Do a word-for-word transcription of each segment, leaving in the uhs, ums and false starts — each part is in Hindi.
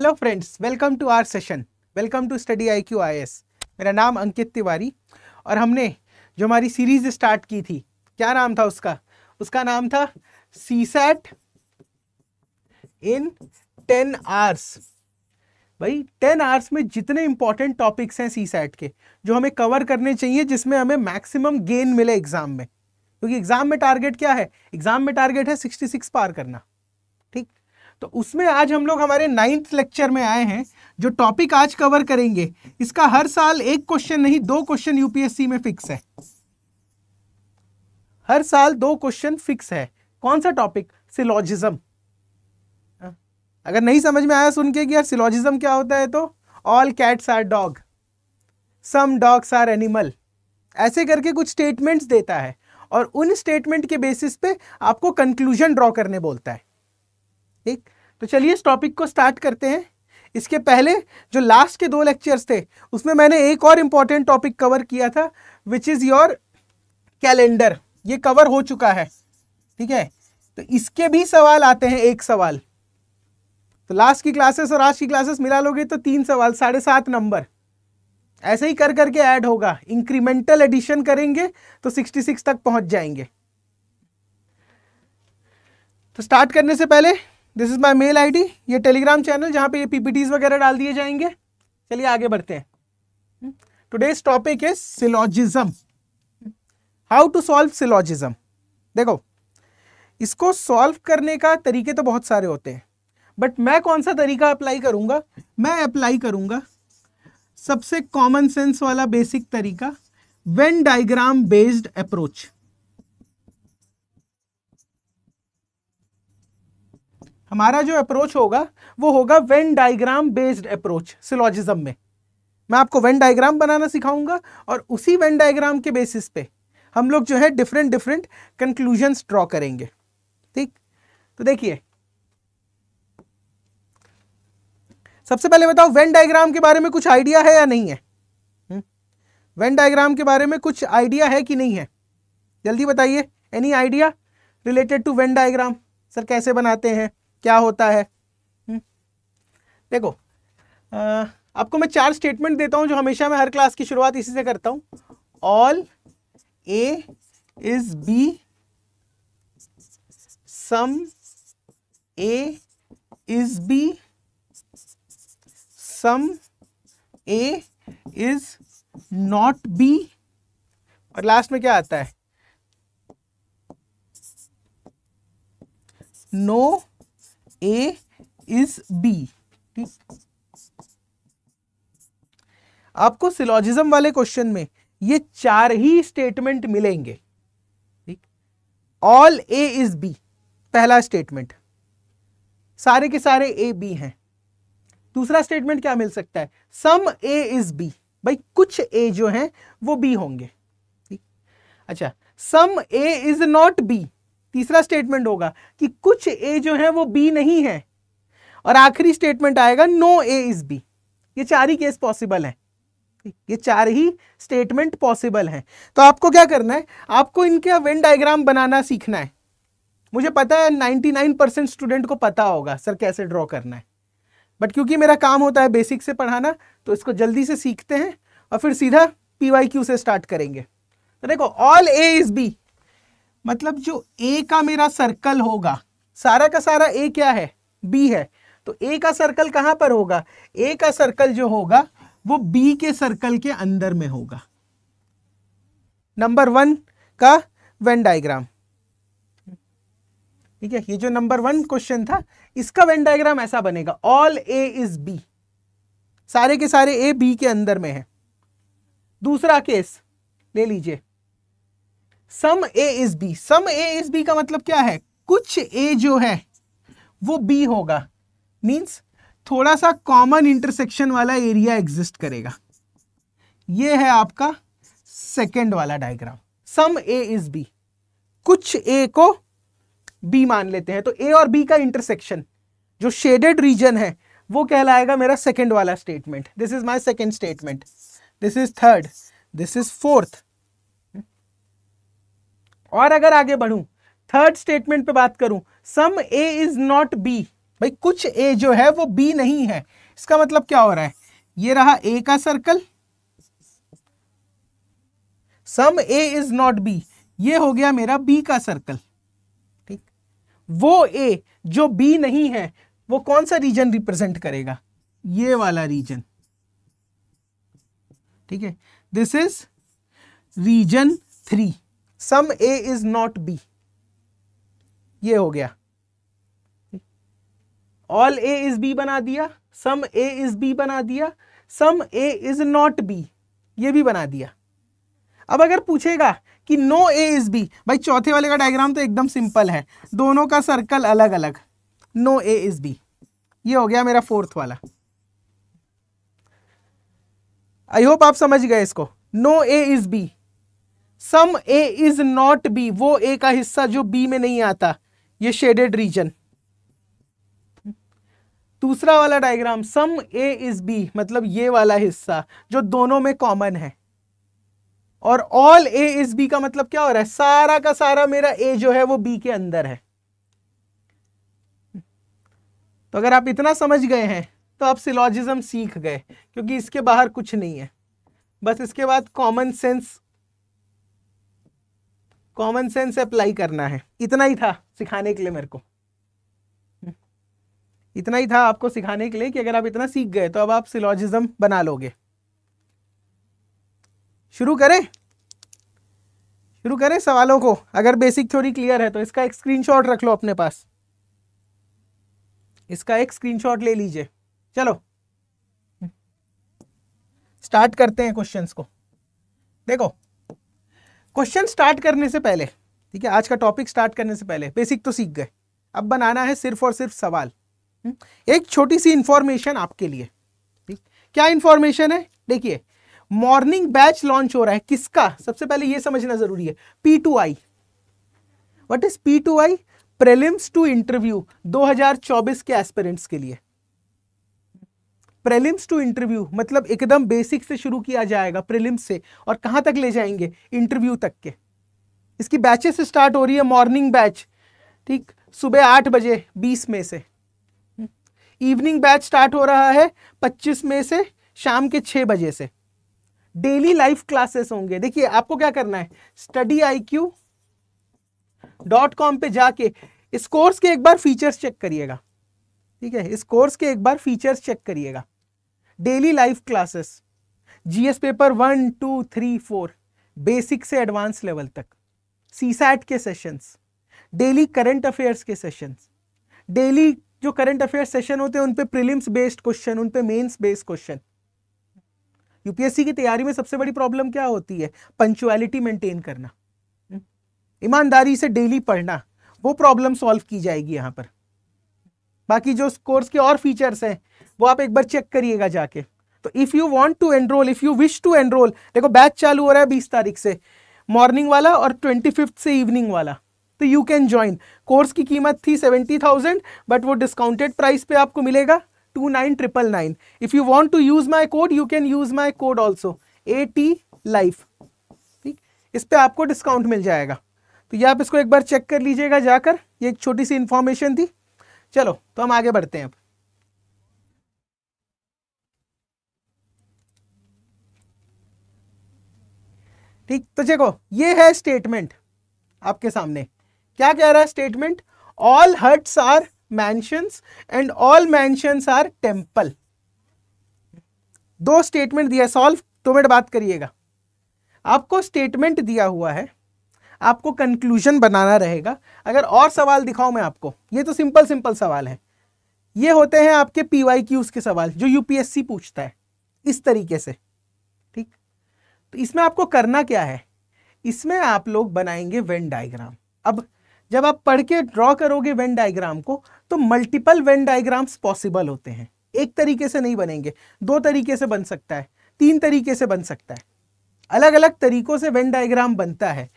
Hello friends, welcome to our session, welcome to study I Q I S. मेरा नाम अंकित तिवारी और हमने जो हमारी सीरीज़ स्टार्ट की थी, क्या नाम था उसका उसका नाम था सीसैट इन टेन आवर्स। भाई टेन आवर्स में जितने इंपॉर्टेंट टॉपिक्स हैं सीसैट के जो हमें कवर करने चाहिए, जिसमें हमें मैक्सिमम गेन मिले एग्ज़ाम में, क्योंकि एग्ज़ाम में टारगेट क्या है, एग्ज़ाम में टारगेट है सिक्सटी सिक्स पार करना। ठीक, तो उसमें आज हम लोग हमारे नाइन्थ लेक्चर में आए हैं। जो टॉपिक आज कवर करेंगे, इसका हर साल एक क्वेश्चन नहीं दो क्वेश्चन यूपीएससी में फिक्स है, हर साल दो क्वेश्चन फिक्स है। कौन सा टॉपिक? सिलोजिज्म। अगर नहीं समझ में आया सुन के कि यार सिलोजिज्म क्या होता है, तो all cats are dog, some dogs are animal, ऐसे करके कुछ स्टेटमेंट्स देता है और उन स्टेटमेंट के बेसिस पे आपको कंक्लूजन ड्रॉ करने बोलता है। ठीक, तो चलिए इस टॉपिक को स्टार्ट करते हैं। इसके पहले जो लास्ट के दो लेक्चर्स थे उसमें मैंने एक और इम्पॉर्टेंट टॉपिक कवर किया था, विच इज़ योर कैलेंडर। ये कवर हो चुका है, ठीक है, तो इसके भी सवाल आते हैं, एक सवाल। तो लास्ट की क्लासेस और आज की क्लासेस मिला लोगे तो तीन सवाल, साढ़े सात नंबर, ऐसे ही कर करके ऐड होगा। इंक्रीमेंटल एडिशन करेंगे तो सिक्सटी सिक्स तक पहुँच जाएंगे। तो स्टार्ट करने से पहले, this is my mail I D, ये टेलीग्राम चैनल जहाँ पे ये पीपीटीज वगैरह डाल दिए जाएंगे। चलिए आगे बढ़ते हैं। Today's topic is syllogism, how to solve syllogism. देखो, इसको सॉल्व करने का तरीके तो बहुत सारे होते हैं, बट मैं कौन सा तरीका अप्लाई करूँगा? मैं अप्लाई करूँगा सबसे कॉमन सेंस वाला बेसिक तरीका, वेन डाइग्राम बेस्ड अप्रोच। हमारा जो अप्रोच होगा वो होगा Venn diagram based approach syllogism में। मैं आपको वेन डायग्राम बनाना सिखाऊंगा और उसी वेन डायग्राम के बेसिस पे हम लोग जो है डिफरेंट डिफरेंट कंक्लूजन्स ड्रॉ करेंगे। ठीक, तो देखिए, सबसे पहले बताओ वेन डायग्राम के बारे में कुछ आइडिया है या नहीं है? वेन डायग्राम के बारे में कुछ आइडिया है कि नहीं है? जल्दी बताइए, any idea related to Venn diagram? Sir कैसे बनाते हैं, क्या होता है? हुँ? देखो, आ, आपको मैं चार स्टेटमेंट देता हूं जो हमेशा मैं हर क्लास की शुरुआत इसी से करता हूं। All A is B, some A is B, some A is not B, और लास्ट में क्या आता है? नो A is B, ठीक? आपको सिलोजिज्म वाले क्वेश्चन में ये चार ही स्टेटमेंट मिलेंगे। ठीक, ऑल A is B पहला स्टेटमेंट, सारे के सारे A B हैं। दूसरा स्टेटमेंट क्या मिल सकता है? सम A is B, भाई कुछ A जो हैं वो B होंगे। ठीक, अच्छा, सम A is not B, तीसरा स्टेटमेंट होगा कि कुछ ए जो है वो बी नहीं है, और आखिरी स्टेटमेंट आएगा नो ए इज बी। ये चार ही केस पॉसिबल हैं, ये चार ही स्टेटमेंट पॉसिबल हैं। तो आपको क्या करना है, आपको इनका वेन डायग्राम बनाना सीखना है। मुझे पता है निन्यानवे परसेंट स्टूडेंट को पता होगा सर कैसे ड्रॉ करना है, बट क्योंकि मेरा काम होता है बेसिक से पढ़ाना, तो इसको जल्दी से सीखते हैं और फिर सीधा पी वाई क्यू से स्टार्ट करेंगे। तो देखो, ऑल ए इज बी मतलब जो ए का मेरा सर्कल होगा, सारा का सारा ए क्या है? बी है। तो ए का सर्कल कहाँ पर होगा? ए का सर्कल जो होगा वो बी के सर्कल के अंदर में होगा। नंबर वन का वेन डायग्राम, ठीक है, ये जो नंबर वन क्वेश्चन था इसका वेन डायग्राम ऐसा बनेगा, ऑल ए इज बी, सारे के सारे ए बी के अंदर में है। दूसरा केस ले लीजिए, some A is B. Some A is B का मतलब क्या है? कुछ ए जो है वो बी होगा, मीन्स थोड़ा सा कॉमन इंटरसेक्शन वाला एरिया एग्जिस्ट करेगा। ये है आपका सेकंड वाला diagram, some A is B, कुछ ए को बी मान लेते हैं, तो ए और बी का इंटरसेक्शन जो शेडेड रीजन है वो कहलाएगा मेरा सेकंड वाला statement. This is my second statement, this is third, this is fourth. और अगर आगे बढ़ूं, थर्ड स्टेटमेंट पे बात करूं, some A is not B, भाई कुछ ए जो है वो बी नहीं है। इसका मतलब क्या हो रहा है, ये रहा ए का circle, some A is not B, ये हो गया मेरा बी का सर्कल। ठीक, वो ए जो बी नहीं है वो कौन सा रीजन रिप्रेजेंट करेगा, ये वाला रीजन। ठीक है, this is region three, some A is not B, ये हो गया। ऑल ए इज बी बना दिया, सम ए इज बी बना दिया, some A is not B, ये भी बना दिया। अब अगर पूछेगा कि नो ए इज बी, भाई चौथे वाले का डायग्राम तो एकदम सिंपल है, दोनों का सर्कल अलग अलग, नो ए इज बी, ये हो गया मेरा फोर्थ वाला। आई होप आप समझ गए इसको। No A is B, some A is not B, वो ए का हिस्सा जो बी में नहीं आता, ये शेडेड रीजन। दूसरा वाला diagram, some A is B, मतलब ये वाला हिस्सा जो दोनों में कॉमन है। और ऑल ए इज बी का मतलब क्या हो रहा है, सारा का सारा मेरा ए जो है वो बी के अंदर है। तो अगर आप इतना समझ गए हैं तो आप सिलॉजिज्म सीख गए, क्योंकि इसके बाहर कुछ नहीं है। बस इसके बाद common sense common sense apply करना है। इतना ही था सिखाने के लिए मेरे को, इतना ही था आपको सिखाने के लिए कि अगर आप इतना सीख गए तो अब आप सिलॉजिज्म बना लोगे। शुरू करें शुरू करें सवालों को। अगर बेसिक थ्योरी क्लियर है तो इसका एक स्क्रीनशॉट रख लो अपने पास, इसका एक स्क्रीनशॉट ले लीजिए। चलो स्टार्ट करते हैं क्वेश्चंस को। देखो, क्वेश्चन स्टार्ट करने से पहले, ठीक है, आज का टॉपिक स्टार्ट करने से पहले बेसिक तो सीख गए, अब बनाना है सिर्फ और सिर्फ सवाल। एक छोटी सी इंफॉर्मेशन आपके लिए, ठीक, क्या इंफॉर्मेशन है, देखिए। मॉर्निंग बैच लॉन्च हो रहा है, किसका, सबसे पहले ये समझना जरूरी है, P to I. What is P to I? Prelims to interview दो हज़ार चौबीस के एस्पिरेंट्स के लिए। प्रीलिम्स टू इंटरव्यू मतलब एकदम बेसिक से शुरू किया जाएगा, प्रीलिम्स से, और कहां तक ले जाएंगे, इंटरव्यू तक के। इसकी बैचेस स्टार्ट हो रही है, मॉर्निंग बैच, ठीक, सुबह आठ बजे बीस में से। इवनिंग बैच स्टार्ट हो रहा है पच्चीस में से, शाम के छः बजे से। डेली लाइव क्लासेस होंगे। देखिए आपको क्या करना है, study I Q dot com पर जाके इस कोर्स के एक बार फीचर्स चेक करिएगा, ठीक है, इस कोर्स के एक बार फीचर्स चेक करिएगा। Daily live classes, GS paper one two three four basic से एडवांस लेवल तक, सीसैट के सेशंस, डेली करंट अफेयर्स के सेशंस, डेली जो करंट अफेयर सेशन होते हैं उन पे प्रीलिम्स बेस्ड क्वेश्चन, उन पे मेंस बेस्ड क्वेश्चन। यूपीएससी की तैयारी में सबसे बड़ी प्रॉब्लम क्या होती है, पंक्चुअलिटी मेंटेन करना, ईमानदारी से डेली पढ़ना, वो प्रॉब्लम सॉल्व की जाएगी यहाँ पर। बाकी जो कोर्स के और फीचर्स हैं वो आप एक बार चेक करिएगा जाके। तो if you want to enrol, if you wish to enrol, देखो बैच चालू हो रहा है बीस तारीख से, मॉर्निंग वाला, और ट्वेंटी फिफ्थ से इवनिंग वाला। तो यू कैन ज्वाइन। कोर्स की कीमत थी सेवेंटी थाउजेंड, बट वो डिस्काउंटेड प्राइस पे आपको मिलेगा two nine triple nine. If you want to use my code, you can use my code also, A T life, ठीक, इस पर आपको डिस्काउंट मिल जाएगा। तो ये आप इसको एक बार चेक कर लीजिएगा जाकर। ये एक छोटी सी इन्फॉर्मेशन थी। चलो तो हम आगे बढ़ते हैं अब। ठीक, तो देखो ये है स्टेटमेंट आपके सामने, क्या कह रहा है statement, all huts are mansions and all mansions are temple. दो स्टेटमेंट दिया, सॉल्व दो मिनट बात करिएगा। आपको स्टेटमेंट दिया हुआ है, आपको कंक्लूजन बनाना रहेगा। अगर और सवाल दिखाऊं मैं आपको, ये तो सिंपल सिंपल सवाल है, ये होते हैं आपके पीवाईक्यूज के सवाल जो यूपीएससी पूछता है इस तरीके से, ठीक। तो इसमें आपको करना क्या है, इसमें आप लोग बनाएंगे वेन डायग्राम। अब जब आप पढ़ के ड्रॉ करोगे वेन डायग्राम को, तो मल्टीपल वेन डायग्राम्स पॉसिबल होते हैं। एक तरीके से नहीं बनेंगे, दो तरीके से बन सकता है, तीन तरीके से बन सकता है, अलग अलग तरीकों से वेन डायग्राम बनता है।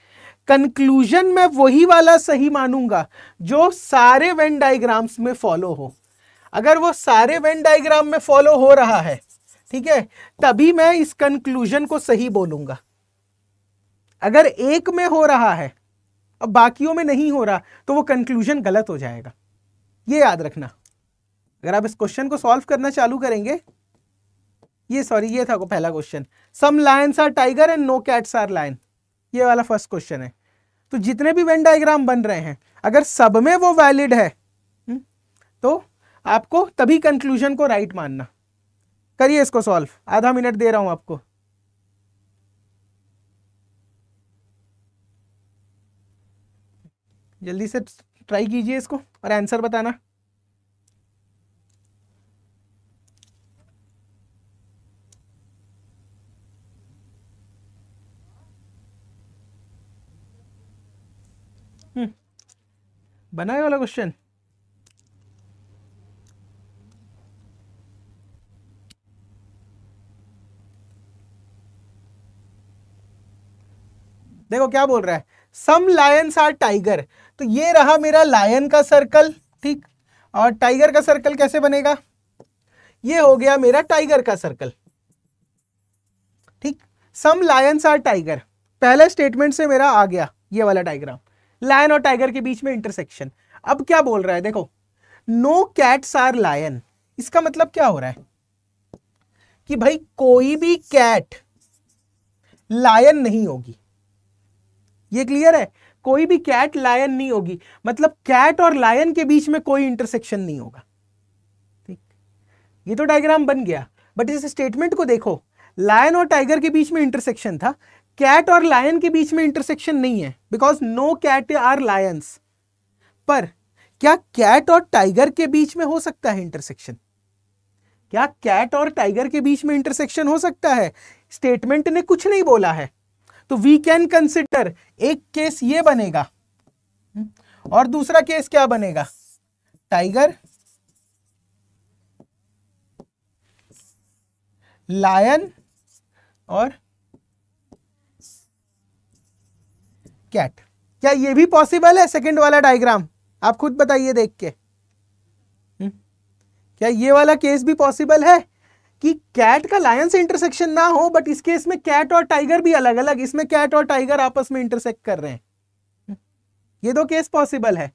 कंक्लूजन मैं वही वाला सही मानूंगा जो सारे वेन डायग्राम्स में फॉलो हो। अगर वो सारे वेन डायग्राम में फॉलो हो रहा है, ठीक है, तभी मैं इस कंक्लूजन को सही बोलूंगा। अगर एक में हो रहा है और बाकियों में नहीं हो रहा, तो वो कंक्लूजन गलत हो जाएगा, ये याद रखना। अगर आप इस क्वेश्चन को सॉल्व करना चालू करेंगे, ये सॉरी ये था पहला question, some lions are tiger and no cats are lion, ये वाला फर्स्ट क्वेश्चन है। तो जितने भी वेन डायग्राम बन रहे हैं अगर सब में वो वैलिड है तो आपको तभी कंक्लूजन को राइट मानना। करिए इसको सॉल्व, आधा मिनट दे रहा हूं आपको। जल्दी से ट्राई कीजिए इसको और आंसर बताना। बनाए वाला क्वेश्चन देखो क्या बोल रहा है, सम लायंस आर टाइगर, तो ये रहा मेरा लायन का सर्कल, ठीक, और टाइगर का सर्कल कैसे बनेगा, ये हो गया मेरा टाइगर का सर्कल, ठीक। सम लायंस आर टाइगर पहले स्टेटमेंट से मेरा आ गया ये वाला डायग्राम, लायन और टाइगर के बीच में इंटरसेक्शन। अब क्या बोल रहा है देखो, नो कैट्स आर लायन, इसका मतलब क्या हो रहा है कि भाई कोई भी कैट लायन नहीं होगी, ये क्लियर है, कोई भी कैट लायन नहीं होगी, मतलब कैट और लायन के बीच में कोई इंटरसेक्शन नहीं होगा, ठीक। ये तो डायग्राम बन गया, बट इस स्टेटमेंट को देखो, लायन और टाइगर के बीच में इंटरसेक्शन था, कैट और लायन के बीच में इंटरसेक्शन नहीं है, because no cat are lions. पर क्या कैट और टाइगर के बीच में हो सकता है इंटरसेक्शन, क्या कैट और टाइगर के बीच में इंटरसेक्शन हो सकता है? स्टेटमेंट ने कुछ नहीं बोला है, तो वी कैन कंसिडर, एक केस ये बनेगा और दूसरा केस क्या बनेगा, टाइगर लायन और कैट। क्या ये भी पॉसिबल है सेकंड वाला डायग्राम? आप खुद बताइए देख के, हुँ? क्या ये वाला केस भी पॉसिबल है कि कैट का लायन से इंटरसेक्शन ना हो, बट इस केस में कैट और टाइगर भी अलग अलग, इसमें कैट और टाइगर आपस में इंटरसेक्ट कर रहे हैं, हुँ? ये दो केस पॉसिबल है।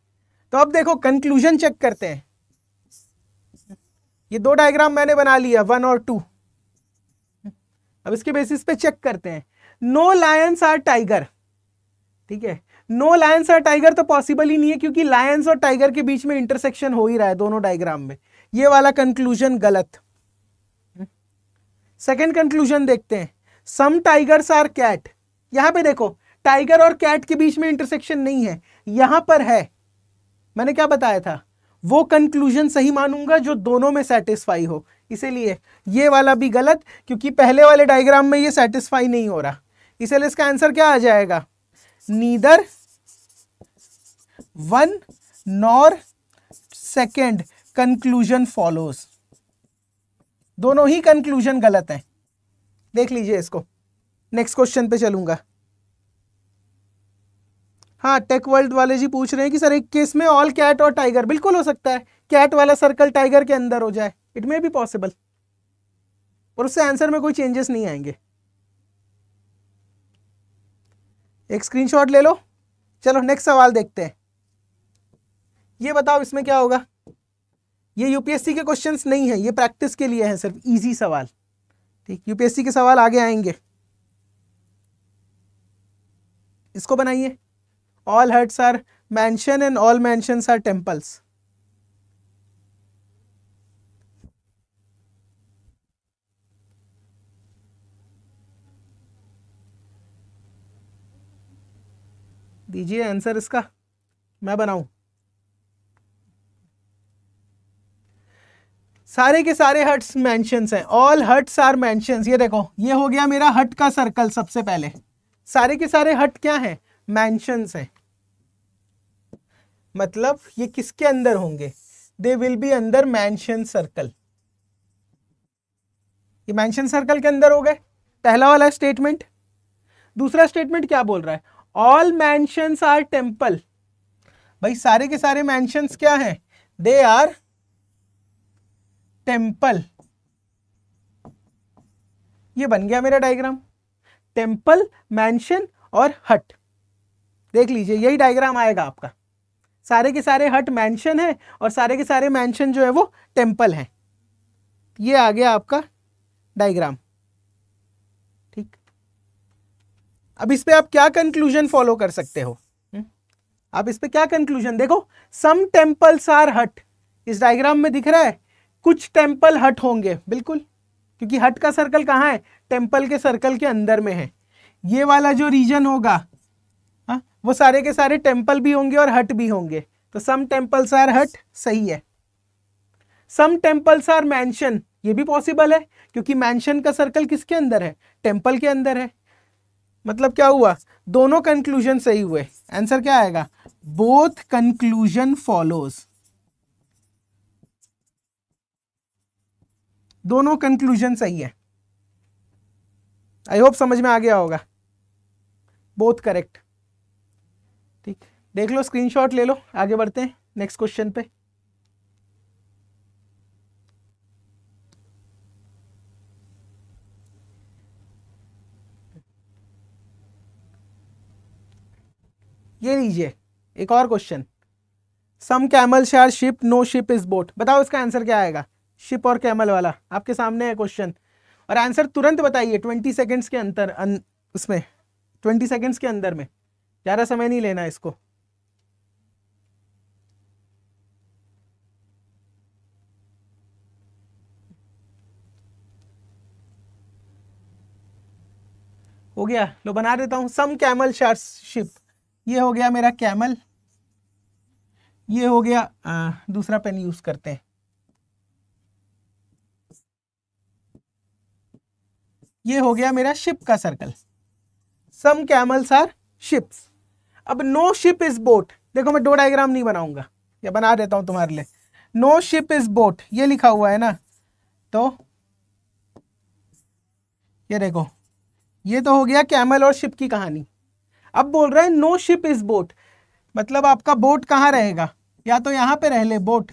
तो अब देखो कंक्लूजन चेक करते हैं, ये दो डायग्राम मैंने बना लिया वन और टू, अब इसके बेसिस पे चेक करते हैं। नो लायंस आर टाइगर, ठीक है, नो लायंस और टाइगर तो पॉसिबल ही नहीं है क्योंकि लायंस और टाइगर के बीच में इंटरसेक्शन हो ही रहा है दोनों डायग्राम में, ये वाला कंक्लूजन गलत। सेकंड कंक्लूजन देखते हैं, सम टाइगर्स आर कैट, यहां पे देखो टाइगर और कैट के बीच में इंटरसेक्शन नहीं है, यहां पर है। मैंने क्या बताया था, वो कंक्लूजन सही मानूंगा जो दोनों में सेटिस्फाई हो, इसीलिए ये वाला भी गलत क्योंकि पहले वाले डायग्राम में ये सेटिस्फाई नहीं हो रहा, इसीलिए इसका आंसर क्या आ जाएगा, Neither one nor second conclusion follows, दोनों ही कंक्लूजन गलत हैं। देख लीजिए इसको, नेक्स्ट क्वेश्चन पे चलूंगा। हाँ, टेक वर्ल्ड वाले जी पूछ रहे हैं कि सर एक केस में ऑल कैट और टाइगर, बिल्कुल हो सकता है कैट वाला सर्कल टाइगर के अंदर हो जाए, इट मे बी पॉसिबल, और उससे आंसर में कोई चेंजेस नहीं आएंगे। एक स्क्रीनशॉट ले लो। चलो नेक्स्ट सवाल देखते हैं, ये बताओ इसमें क्या होगा। ये यूपीएससी के क्वेश्चंस नहीं है, ये प्रैक्टिस के लिए है सिर्फ, इजी सवाल, ठीक। यूपीएससी के सवाल आगे आएंगे। इसको बनाइए, all huts are mansion and all mansions are temples. दीजिए आंसर इसका, मैं बनाऊं। सारे के सारे हट्स मैंशंस हैं, ऑल हट्स आर मैंशंस। ये देखो, ये हो गया मेरा हट का सर्कल। सबसे पहले सारे के सारे हट क्या हैं, मैंशंस हैं, मतलब ये किसके अंदर होंगे, they will be under mansion circle. ये मैंशन सर्कल के अंदर हो गए, पहला वाला स्टेटमेंट। दूसरा स्टेटमेंट क्या बोल रहा है, ऑल मैंशंस आर टेम्पल, भाई सारे के सारे मैंशंस क्या हैं, दे आर टेम्पल। ये बन गया मेरा डायग्राम, टेम्पल, मैंशन और हट। देख लीजिए यही डायग्राम आएगा आपका, सारे के सारे हट मैंशन है और सारे के सारे मैंशन जो है वो टेम्पल है। ये आ गया आपका डायग्राम, ठीक। अब इस पे आप क्या कंक्लूजन फॉलो कर सकते हो, हुँ? आप इस पे क्या कंक्लूजन, देखो सम टेम्पल्स आर हट, इस डायग्राम में दिख रहा है कुछ टेम्पल हट होंगे, बिल्कुल, क्योंकि हट का सर्कल कहाँ है, टेम्पल के सर्कल के अंदर में है। ये वाला जो रीजन होगा हा? वो सारे के सारे टेम्पल भी होंगे और हट भी होंगे, तो सम टेम्पल्स आर हट सही है। सम टेम्पल्स आर मैंशन, ये भी पॉसिबल है क्योंकि मैंशन का सर्कल किसके अंदर है, टेम्पल के अंदर है। मतलब क्या हुआ, दोनों कंक्लूजन सही हुए। आंसर क्या आएगा, बोथ कंक्लूजन फॉलोज, दोनों कंक्लूजन सही है। आई होप समझ में आ गया होगा, बोथ करेक्ट, ठीक। देख लो, स्क्रीनशॉट ले लो, आगे बढ़ते हैं नेक्स्ट क्वेश्चन पे। ये लीजिए एक और question, some camels are ship no ship is boat, बताओ इसका आंसर क्या आएगा। शिप और कैमल वाला आपके सामने है क्वेश्चन, और आंसर तुरंत बताइए ट्वेंटी सेकेंड्स के अंतर अन, उसमें ट्वेंटी सेकेंड्स के अंदर में, ज़्यादा समय नहीं लेना इसको। हो गया, लो बना देता हूं, सम कैमल शार्स शिप, ये हो गया मेरा कैमल, ये हो गया आ, दूसरा पेन यूज करते हैं, ये हो गया मेरा शिप का circle, some camels are ships. अब नो शिप इज बोट, देखो मैं दो डायग्राम नहीं बनाऊंगा, या बना देता हूं तुम्हारे लिए। नो शिप इज बोट ये लिखा हुआ है ना, तो ये देखो, ये तो हो गया कैमल और शिप की कहानी। अब बोल रहे हैं नो शिप इज बोट, मतलब आपका बोट कहाँ रहेगा, या तो यहाँ पे रह ले बोट,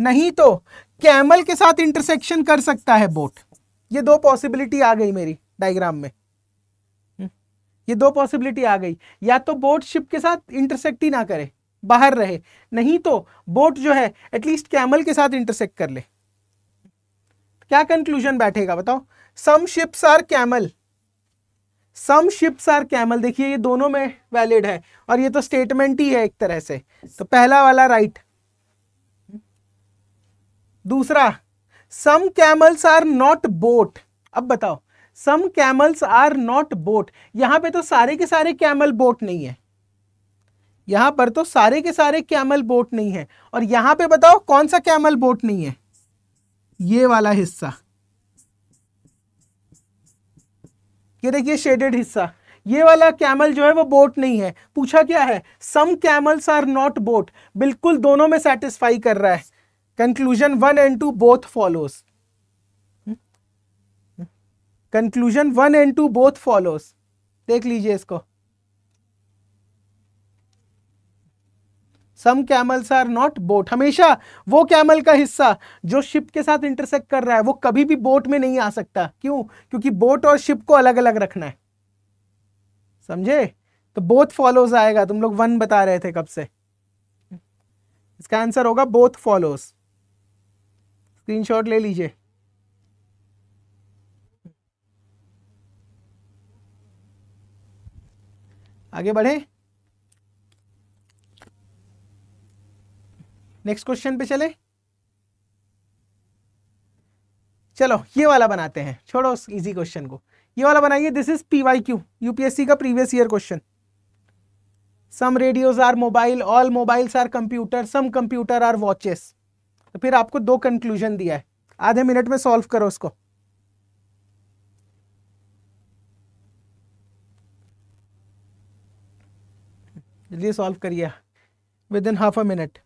नहीं तो कैमल के साथ इंटरसेक्शन कर सकता है बोट। ये दो पॉसिबिलिटी आ गई मेरी डायग्राम में, ये दो पॉसिबिलिटी आ गई, या तो बोट शिप के साथ इंटरसेक्ट ही ना करे, बाहर रहे, नहीं तो बोट जो है एटलीस्ट कैमल के साथ इंटरसेक्ट कर ले। क्या कंक्लूजन बैठेगा बताओ, some ships are camel, some ships are camel, देखिए ये दोनों में वैलिड है, और ये तो स्टेटमेंट ही है एक तरह से, तो पहला वाला राइट। दूसरा, some camels are not boat, अब बताओ some camels are not boat, यहां पे तो सारे के सारे कैमल बोट नहीं है, यहां पर तो सारे के सारे कैमल बोट नहीं है, और यहां पे बताओ कौन सा कैमल बोट नहीं है, ये वाला हिस्सा, ये देखिए शेडेड हिस्सा, ये वाला कैमल जो है वो बोट नहीं है। पूछा क्या है, some camels are not boat, बिल्कुल दोनों में सेटिस्फाई कर रहा है। Conclusion one and two both follows, conclusion one and two both follows, देख लीजिए इसको, some camels are not boat, हमेशा वो कैमल का हिस्सा जो शिप के साथ इंटरसेक्ट कर रहा है वो कभी भी बोट में नहीं आ सकता। क्यों, क्योंकि बोट और शिप को अलग अलग रखना है, समझे, तो बोथ फॉलोज आएगा। तुम लोग वन बता रहे थे कब से, इसका आंसर होगा बोथ फॉलोज। स्क्रीनशॉट ले लीजिए। आगे बढ़े, नेक्स्ट क्वेश्चन पे चले। चलो ये वाला बनाते हैं, छोड़ो उस इजी क्वेश्चन को, ये वाला बनाइए। दिस इज पीवाईक्यू, यूपीएससी का previous year question. Some radios are mobile, all mobiles are computer, some computer are watches. तो फिर आपको दो कंक्लूजन दिया है, आधे मिनट में सॉल्व करो उसको। जल्दी सॉल्व करिए within half a minute.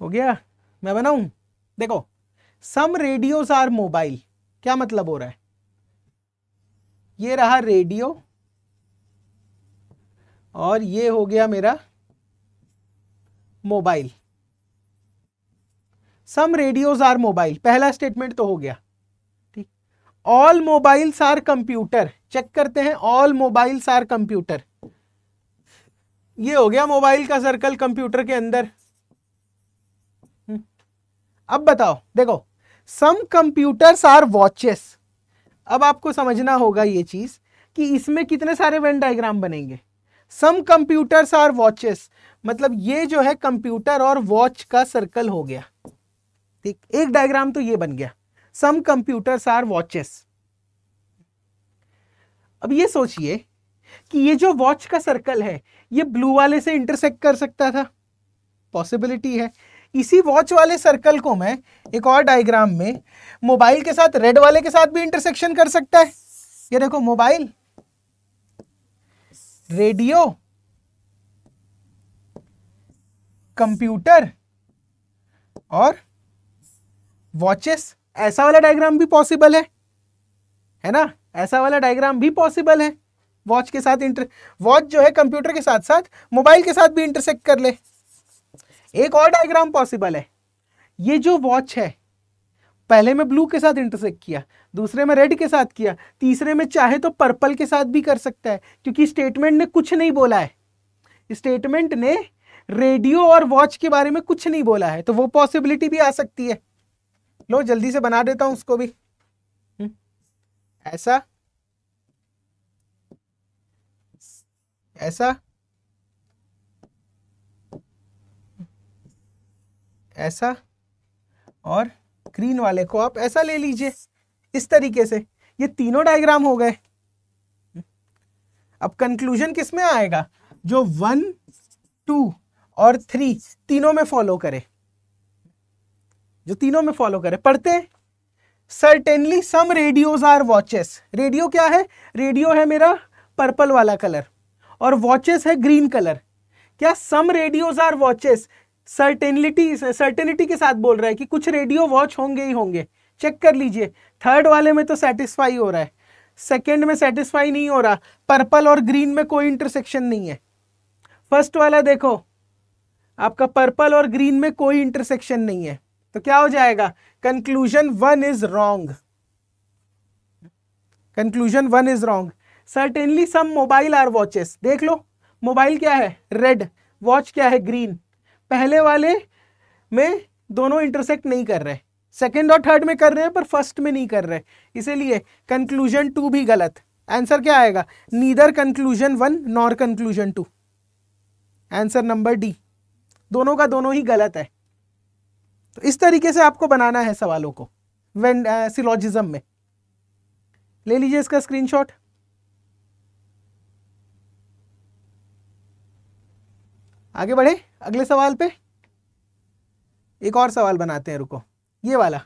हो गया, मैं बनाऊं, देखो सम रेडियोज आर मोबाइल, क्या मतलब हो रहा है, ये रहा रेडियो और ये हो गया मेरा mobile, some radios are mobile, पहला स्टेटमेंट तो हो गया ठीक। All mobiles are computer, check करते हैं, ऑल मोबाइल्स आर कंप्यूटर, ये हो गया मोबाइल का सर्कल कंप्यूटर के अंदर। अब बताओ, देखो सम कंप्यूटर्स आर वॉचेस। अब आपको समझना होगा ये चीज कि इसमें कितने सारे वेन डायग्राम बनेंगे। सम कंप्यूटर्स आर वॉचेस मतलब ये जो है कंप्यूटर और वॉच का सर्कल हो गया ठीक, एक डायग्राम तो ये बन गया, सम कंप्यूटर्स आर वॉचेस। अब ये सोचिए कि ये जो वॉच का सर्कल है ये ब्लू वाले से इंटरसेक्ट कर सकता था, पॉसिबिलिटी है। इसी वॉच वाले सर्कल को मैं एक और डायग्राम में मोबाइल के साथ, रेड वाले के साथ भी इंटरसेक्शन कर सकता है। ये देखो मोबाइल, रेडियो, कंप्यूटर और वॉचेस, ऐसा वाला डायग्राम भी पॉसिबल है है ना, ऐसा वाला डायग्राम भी पॉसिबल है। वॉच के साथ इंटर वॉच जो है कंप्यूटर के साथ साथ मोबाइल के साथ भी इंटरसेक्ट कर ले। एक और डायग्राम पॉसिबल है, ये जो वॉच है पहले में ब्लू के साथ इंटरसेक्ट किया, दूसरे में रेड के साथ किया, तीसरे में चाहे तो पर्पल के साथ भी कर सकता है, क्योंकि स्टेटमेंट ने कुछ नहीं बोला है, स्टेटमेंट ने रेडियो और वॉच के बारे में कुछ नहीं बोला है, तो वो पॉसिबिलिटी भी आ सकती है। लो जल्दी से बना देता हूं उसको भी, ऐसा ऐसा ऐसा, और ग्रीन वाले को आप ऐसा ले लीजिए। इस तरीके से ये तीनों डायग्राम हो गए। अब कंक्लूजन किसमें आएगा, जो वन टू और थ्री तीनों में फॉलो करे, जो तीनों में फॉलो करे। पढ़ते हैं, certainly some radios are watches. Radio क्या है, रेडियो है मेरा पर्पल वाला कलर और वॉचेस है ग्रीन कलर। क्या some radios are watches, certainty certainty के साथ बोल रहा है कि कुछ रेडियो वॉच होंगे ही होंगे। चेक कर लीजिए, थर्ड वाले में तो सेटिस्फाई हो रहा है, सेकंड में सेटिस्फाई नहीं हो रहा, पर्पल और ग्रीन में कोई इंटरसेक्शन नहीं है। फर्स्ट वाला देखो, आपका पर्पल और ग्रीन में कोई इंटरसेक्शन नहीं है, तो क्या हो जाएगा, conclusion one is wrong, conclusion one is wrong. Certainly some mobile are watches, देख लो मोबाइल क्या है, रेड, वॉच क्या है, ग्रीन। पहले वाले में दोनों इंटरसेक्ट नहीं कर रहे, सेकंड और थर्ड में कर रहे हैं पर फर्स्ट में नहीं कर रहे, इसीलिए कंक्लूजन टू भी गलत। आंसर क्या आएगा, neither conclusion one nor conclusion two, answer number D, दोनों का दोनों ही गलत है। तो इस तरीके से आपको बनाना है सवालों को वेन सिलोजिज्म में। ले लीजिए इसका स्क्रीनशॉट। आगे बढ़े अगले सवाल पे, एक और सवाल बनाते हैं, रुको, ये वाला,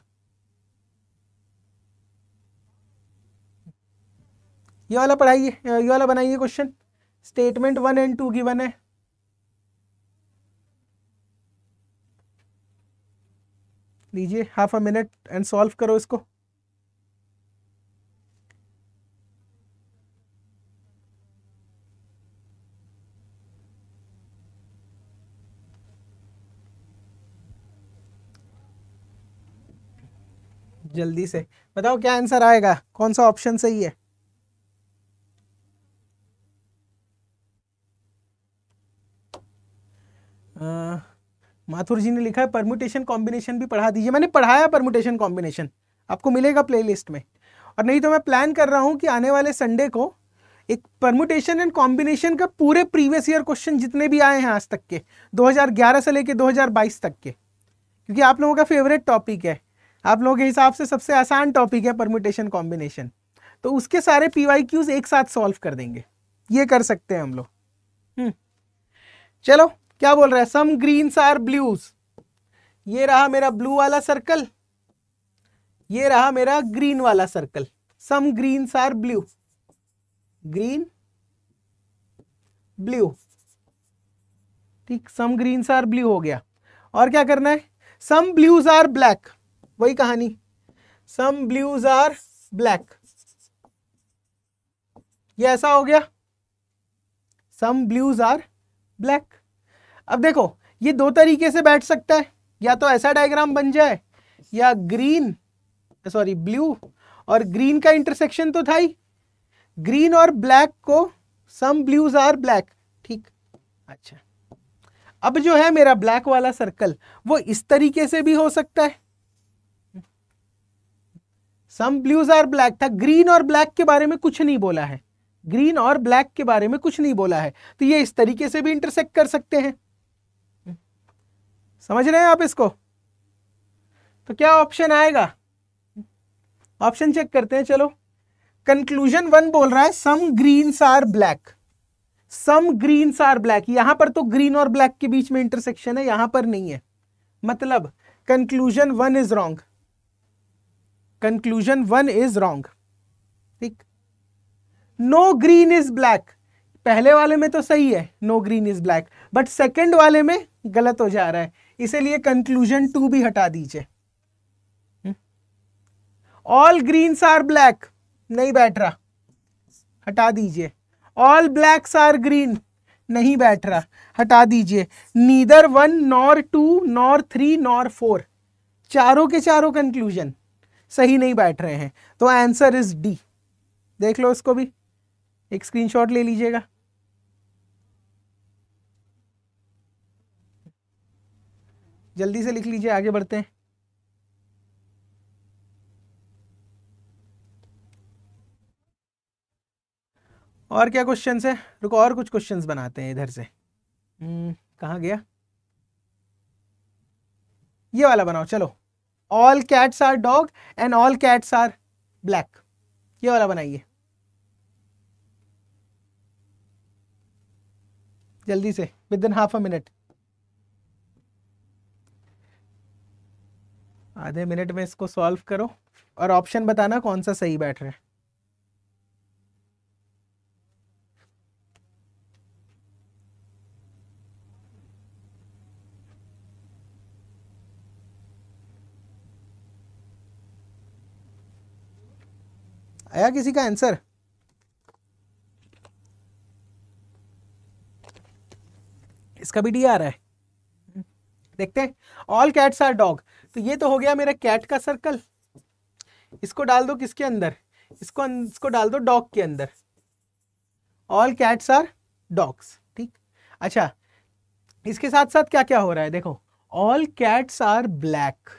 ये वाला पढ़ाइए, ये वाला बनाइए question. Statement one and two given है, लीजिए half a minute and solve करो इसको। जल्दी से बताओ क्या आंसर आएगा, कौन सा ऑप्शन सही है। आ, माथुर जी ने लिखा है परम्यूटेशन कॉम्बिनेशन भी पढ़ा दीजिए। मैंने पढ़ाया परम्यूटेशन कॉम्बिनेशन, आपको मिलेगा प्लेलिस्ट में, और नहीं तो मैं प्लान कर रहा हूं कि आने वाले संडे को एक परम्यूटेशन एंड कॉम्बिनेशन का पूरे प्रीवियस ईयर क्वेश्चन जितने भी आए हैं आज तक के, दो हज़ार ग्यारह से लेकर दो हज़ार बाईस तक के, क्योंकि आप लोगों का फेवरेट टॉपिक है, आप लोगों के हिसाब से सबसे आसान टॉपिक है परम्यूटेशन कॉम्बिनेशन, तो उसके सारे पीवाईक्यूज एक साथ सॉल्व कर देंगे, ये कर सकते हैं हम लोग। हम्म चलो क्या बोल रहा है, सम ग्रीन्स आर ब्लूज, ये रहा मेरा ब्लू वाला सर्कल, ये रहा मेरा ग्रीन वाला circle. Some greens are blue, green blue ठीक, सम ग्रीन्स आर ब्लू हो गया। और क्या करना है, सम ब्लूज आर ब्लैक, वही कहानी, सम ब्लूज आर ब्लैक, ये ऐसा हो गया, सम ब्लूज आर ब्लैक। अब देखो ये दो तरीके से बैठ सकता है, या तो ऐसा डायग्राम बन जाए या ग्रीन सॉरी ब्लू और ग्रीन का इंटरसेक्शन तो था ही, ग्रीन और ब्लैक को सम ब्लूज आर ब्लैक, ठीक। अच्छा अब जो है मेरा ब्लैक वाला सर्कल वो इस तरीके से भी हो सकता है, सम ब्लूज आर ब्लैक था, ग्रीन और ब्लैक के बारे में कुछ नहीं बोला है, ग्रीन और ब्लैक के बारे में कुछ नहीं बोला है, तो ये इस तरीके से भी इंटरसेक्ट कर सकते हैं। समझ रहे हैं आप इसको? तो क्या ऑप्शन आएगा, ऑप्शन चेक करते हैं। चलो कंक्लूजन वन बोल रहा है some greens are black, some greens are black, यहां पर तो ग्रीन और ब्लैक के बीच में इंटरसेक्शन है, यहां पर नहीं है, मतलब conclusion one is wrong, conclusion one is wrong, ठीक। नो ग्रीन इज ब्लैक, पहले वाले में तो सही है no green is black, but second वाले में गलत हो जा रहा है, इसीलिए कंक्लूजन टू भी हटा दीजिए। ऑल ग्रीन्स आर ब्लैक नहीं बैठ रहा, हटा दीजिए। ऑल ब्लैक्स आर ग्रीन नहीं बैठ रहा, हटा दीजिए। Neither one nor two nor three nor four, चारों के चारों कंक्लूजन सही नहीं बैठ रहे हैं, तो आंसर इज डी। देख लो उसको भी, एक स्क्रीनशॉट ले लीजिएगा। जल्दी से लिख लीजिए, आगे बढ़ते हैं। और क्या क्वेश्चंस है, रुको और कुछ क्वेश्चंस बनाते हैं इधर से। कहाँ गया, ये वाला बनाओ। चलो all cats are dog and all cats are black, ये वाला बनाइए जल्दी से within half a minute. आधे मिनट में इसको सॉल्व करो और ऑप्शन बताना कौन सा सही बैठ रहा है। आया किसी का आंसर? इसका भी डी आ रहा है, देखते हैं। ऑल कैट्स आर डॉग, तो ये तो हो गया मेरा कैट का सर्कल। इसको डाल दो किसके अंदर, इसको इसको डाल दो डॉग के अंदर। ऑल कैट्स आर डॉग्स, ठीक। अच्छा इसके साथ साथ क्या क्या हो रहा है, देखो all cats are black,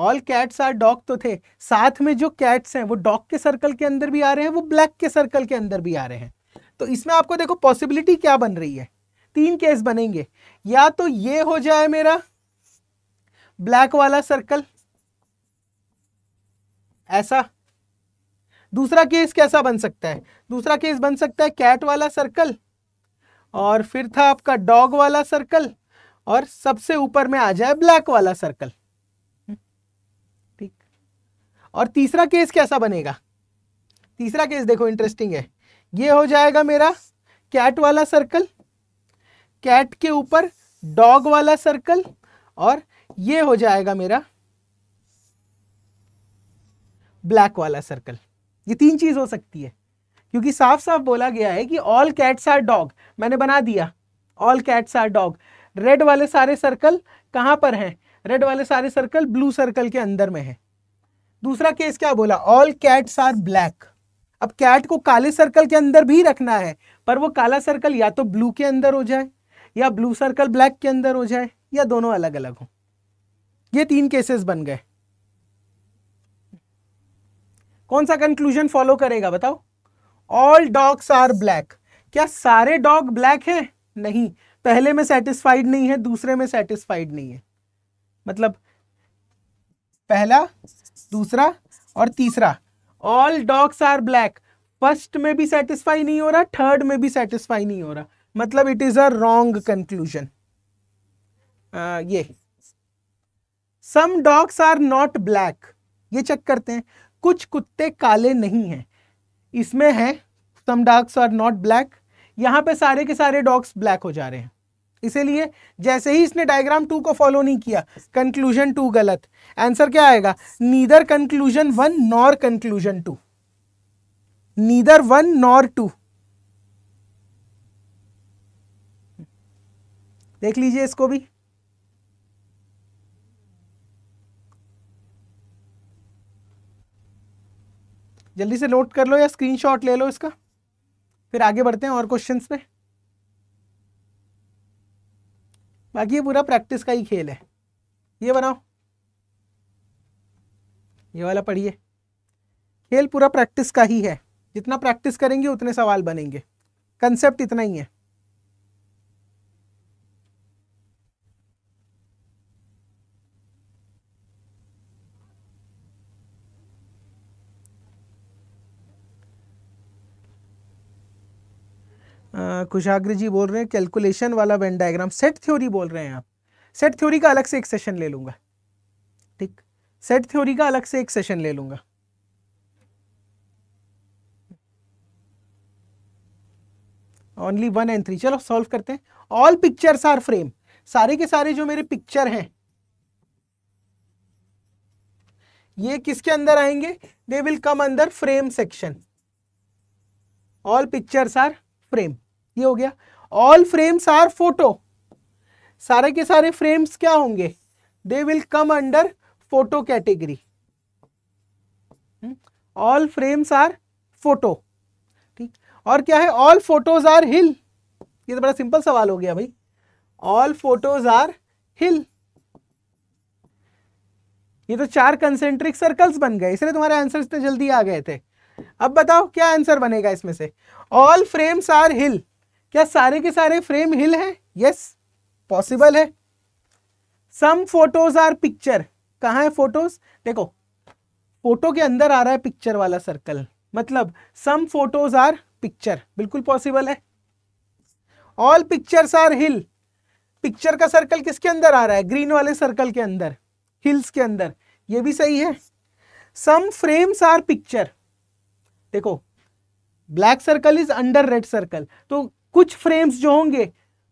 all cats are dog तो थे, साथ में जो कैट्स हैं वो डॉग के सर्कल के अंदर भी आ रहे हैं, वो ब्लैक के सर्कल के अंदर भी आ रहे हैं। तो इसमें आपको देखो पॉसिबिलिटी क्या बन रही है, तीन केस बनेंगे। या तो ये हो जाए मेरा ब्लैक वाला सर्कल ऐसा, दूसरा केस कैसा बन सकता है, दूसरा केस बन सकता है कैट वाला सर्कल, और फिर था आपका डॉग वाला सर्कल, और सबसे ऊपर में आ जाए ब्लैक वाला सर्कल, ठीक। और तीसरा केस कैसा बनेगा, तीसरा केस देखो इंटरेस्टिंग है, ये हो जाएगा मेरा कैट वाला सर्कल, कैट के ऊपर डॉग वाला सर्कल, और ये हो जाएगा मेरा ब्लैक वाला सर्कल। ये तीन चीज हो सकती है, क्योंकि साफ साफ बोला गया है कि ऑल कैट्स आर डॉग, मैंने बना दिया all cats are dog. Red वाले सारे सर्कल कहां पर हैं, रेड वाले सारे सर्कल ब्लू सर्कल के अंदर में है। दूसरा केस क्या बोला, ऑल कैट्स आर ब्लैक। अब कैट को काले सर्कल के अंदर भी रखना है, पर वो काला सर्कल या तो ब्लू के अंदर हो जाए, या ब्लू सर्कल ब्लैक के अंदर हो जाए, या दोनों अलग अलग हो। ये तीन केसेस बन गए। कौन सा कंक्लूजन फॉलो करेगा बताओ? All dogs are black. क्या सारे डॉग ब्लैक हैं? नहीं, पहले में सेटिस्फाइड नहीं है, दूसरे में सेटिस्फाइड नहीं है, मतलब पहला, दूसरा और तीसरा। All dogs are black first में भी सेटिस्फाई नहीं हो रहा, थर्ड में भी सेटिस्फाई नहीं हो रहा, मतलब it is a wrong conclusion. ये some dogs are not black, ये चेक करते हैं, कुछ कुत्ते काले नहीं हैं, इसमें है some dogs are not black. यहाँ पे सारे के सारे डॉग्स ब्लैक हो जा रहे हैं, इसीलिए जैसे ही इसने डायग्राम टू को फॉलो नहीं किया, कंक्लूजन टू गलत। आंसर क्या आएगा, neither conclusion one nor conclusion two, neither one nor two. देख लीजिए इसको भी, जल्दी से नोट कर लो या स्क्रीनशॉट ले लो इसका, फिर आगे बढ़ते हैं और क्वेश्चंस पे। बाकी ये पूरा प्रैक्टिस का ही खेल है। ये बनाओ, ये वाला पढ़िए, खेल पूरा प्रैक्टिस का ही है। जितना प्रैक्टिस करेंगे उतने सवाल बनेंगे, कंसेप्ट इतना ही है। कुशाग्र जी बोल रहे हैं कैलकुलेशन वाला वेन डायग्राम, सेट थ्योरी बोल रहे हैं आप। सेट थ्योरी का अलग से एक सेशन ले लूँगा, ठीक, सेट थ्योरी का अलग से एक सेशन ले लूँगा। ओनली वन एंड थ्री, चलो सॉल्व करते हैं। ऑल पिक्चर्स आर फ्रेम, सारे के सारे जो मेरे पिक्चर हैं ये किसके अंदर आएंगे? दे विल कम अंदर frame section. All pictures are frame, ये हो गया। ऑल फ्रेम्स आर फोटो, सारे के सारे फ्रेम्स क्या होंगे? They will come under photo category. All frames are photo, ठीक। और क्या है? ऑल फोटोज आर हिल, ये तो बड़ा सिंपल सवाल हो गया भाई। ऑल फोटोज आर हिल, ये तो चार कंसेंट्रिक सर्कल्स बन गए, इसलिए तुम्हारे आंसर्स इतने जल्दी आ गए थे। अब बताओ क्या आंसर बनेगा इसमें से? ऑल फ्रेम्स आर हिल, क्या सारे के सारे फ्रेम हिल है? यस, पॉसिबल है। सम फोटोज आर पिक्चर, कहाँ है फोटोज? देखो, फोटो के अंदर आ रहा है पिक्चर वाला सर्कल, मतलब सम फोटोज आर पिक्चर, बिल्कुल पॉसिबल है। All pictures are hill, picture का सर्कल किसके अंदर आ रहा है? ग्रीन वाले सर्कल के अंदर, हिल्स के अंदर, ये भी सही है। सम फ्रेम्स आर पिक्चर, देखो black circle is under red circle, तो कुछ फ्रेम्स जो होंगे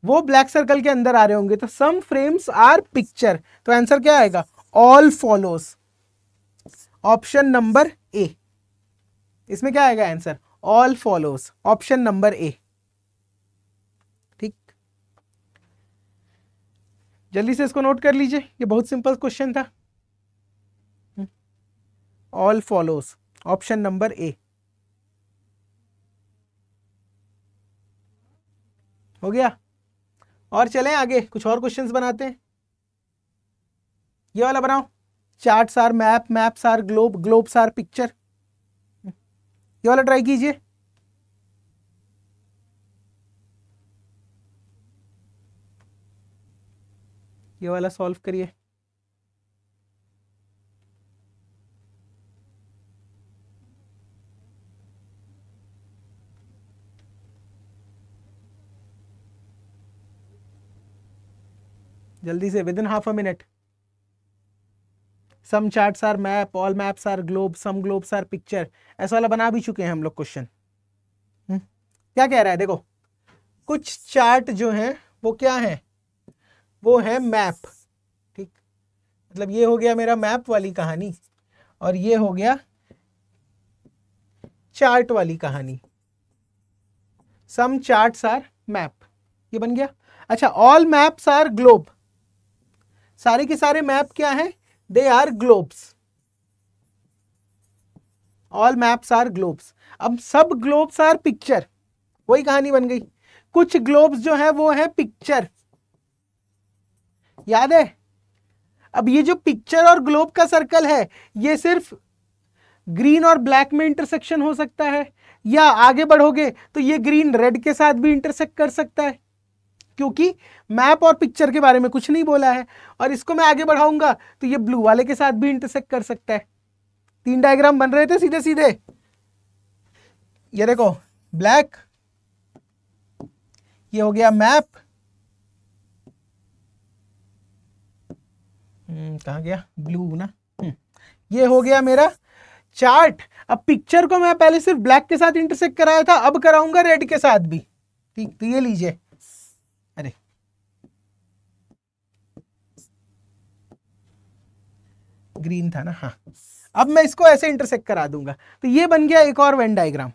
वो ब्लैक सर्कल के अंदर आ रहे होंगे, तो सम फ्रेम्स आर पिक्चर। तो आंसर क्या आएगा? All follows, option number A. इसमें क्या आएगा answer? All follows, option number A, ठीक। जल्दी से इसको नोट कर लीजिए, ये बहुत सिंपल क्वेश्चन था। All follows, option number A, हो गया। और चलें आगे, कुछ और क्वेश्चंस बनाते हैं। ये वाला बनाओ, charts are map, maps are globe, globes are picture, ये वाला ट्राई कीजिए। ये वाला सॉल्व करिए। जल्दी से, within half a minute. Some charts are map, all maps are globe, some globes are picture, ऐसा वाला बना भी चुके हैं हम लोग क्वेश्चन। क्या कह रहा है? देखो, कुछ चार्ट जो हैं वो क्या हैं? वो है मैप, ठीक। मतलब ये हो गया मेरा मैप वाली कहानी, और ये हो गया चार्ट वाली कहानी। सम चार्ट्स आर मैप, ये बन गया। अच्छा, ऑल मैप्स आर ग्लोब, सारे के सारे मैप क्या हैं? They are globes. All maps are globes, अब सब ग्लोब्स आर पिक्चर, वही कहानी बन गई। कुछ ग्लोब्स जो है वो है पिक्चर, याद है? अब ये जो पिक्चर और ग्लोब का सर्कल है, ये सिर्फ ग्रीन और ब्लैक में इंटरसेक्शन हो सकता है, या आगे बढ़ोगे तो ये ग्रीन रेड के साथ भी इंटरसेक्ट कर सकता है, क्योंकि मैप और पिक्चर के बारे में कुछ नहीं बोला है। और इसको मैं आगे बढ़ाऊंगा तो ये ब्लू वाले के साथ भी इंटरसेक्ट कर सकता है। तीन डायग्राम बन रहे थे सीधे सीधे, ये देखो ब्लैक, ये हो गया मैप, कहाँ गया ब्लू ना, ये हो गया मेरा चार्ट। अब पिक्चर को मैं पहले सिर्फ ब्लैक के साथ इंटरसेक्ट कराया था, अब कराऊंगा रेड के साथ भी, ठीक। तो ये लीजिए, अरे ग्रीन था ना, हाँ, अब मैं इसको ऐसे इंटरसेक्ट करा दूंगा, तो ये बन गया एक और वेन डायग्राम।